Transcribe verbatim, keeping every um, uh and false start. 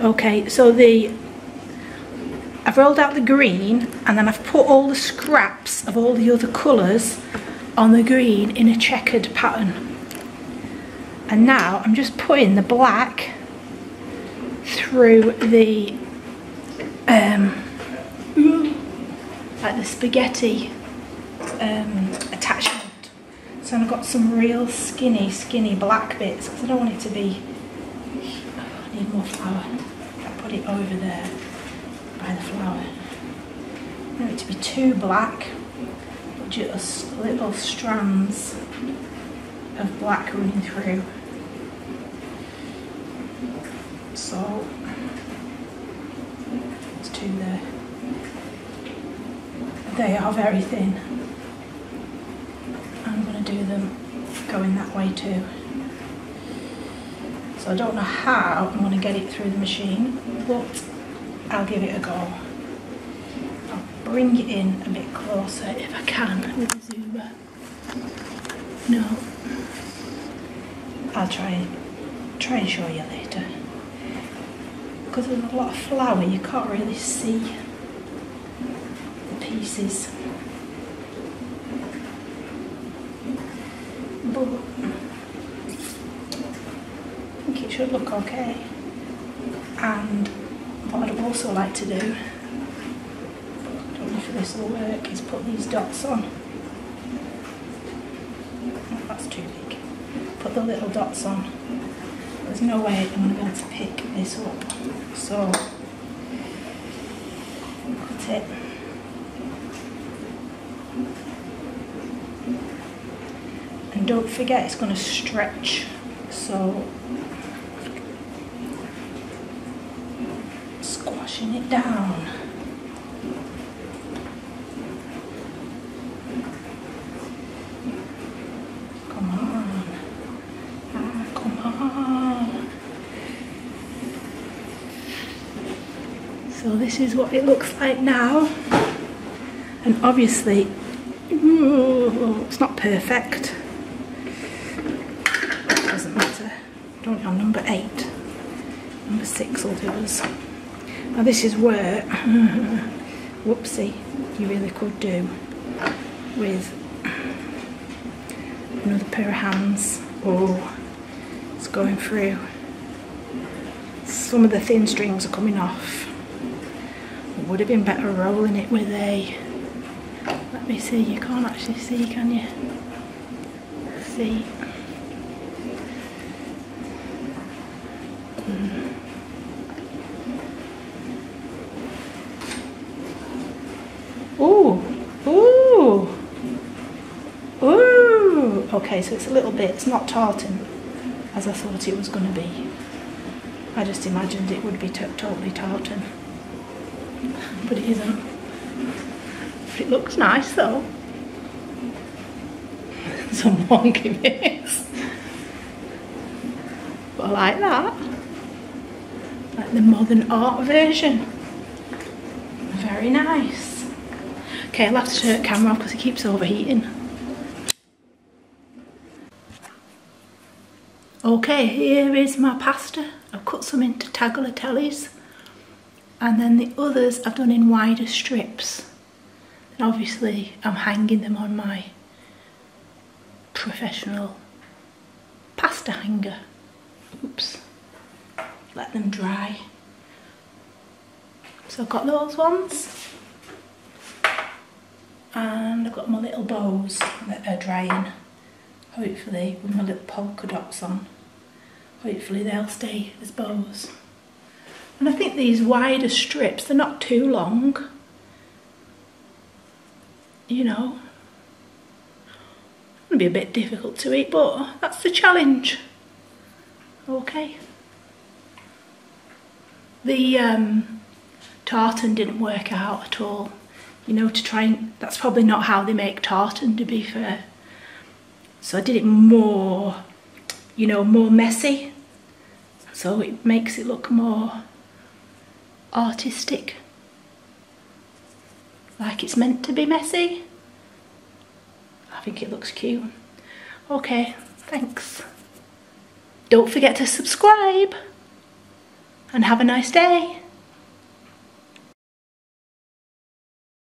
Okay, so the I've rolled out the green, and then I've put all the scraps of all the other colours on the green in a checkered pattern. And now I'm just putting the black through the um, like the spaghetti um, attachment. So I've got some real skinny, skinny black bits because I don't want it to be. Oh, I need more flour. I put it over there by the flour. I don't want it to be too black, but just little strands of black running through. Salt. It's two there. They are very thin. I'm going to do them going that way too. So I don't know how I'm going to get it through the machine, but I'll give it a go. I'll bring it in a bit closer if I can with the zoomer. No. I'll try, try and show you later. Because there's a lot of flour, you can't really see the pieces. But I think it should look okay. And what I'd also like to do, I don't know if this will work, is put these dots on. Oh, that's too big. Put the little dots on. There's no way I'm going to be able to pick this up, so cut it. And don't forget, it's going to stretch, so squashing it down. Come on, ah, come on. So this is what it looks like now, and obviously ooh, it's not perfect. It doesn't matter. Don't know, number eight, number six will do us. Now this is where, whoopsie, you really could do with another pair of hands. Oh, it's going through. Some of the thin strings are coming off. Would have been better rolling it with a, let me see, you can't actually see, can you? See. Mm. Ooh, ooh, ooh. Okay, so it's a little bit, it's not tartan as I thought it was going to be. I just imagined it would be t totally tartan. But it isn't. But it looks nice though. Someone give it. But I like that. Like the modern art version. Very nice. Okay, I'll have to turn the camera off because it keeps overheating. Okay, here is my pasta. I've cut some into tagliatelles. And then the others I've done in wider strips. And obviously I'm hanging them on my professional pasta hanger. Oops. Let them dry. So I've got those ones. And I've got my little bows that are drying. Hopefully, with my little polka dots on. Hopefully they'll stay as bows. And I think these wider strips, they're not too long, you know. It'll be a bit difficult to eat, but that's the challenge. Okay. The um, tartan didn't work out at all, you know, to try and, that's probably not how they make tartan, to be fair. So I did it more, you know, more messy. So it makes it look more artistic, like it's meant to be messy. I think it looks cute. Okay, thanks. Don't forget to subscribe. and have a nice day.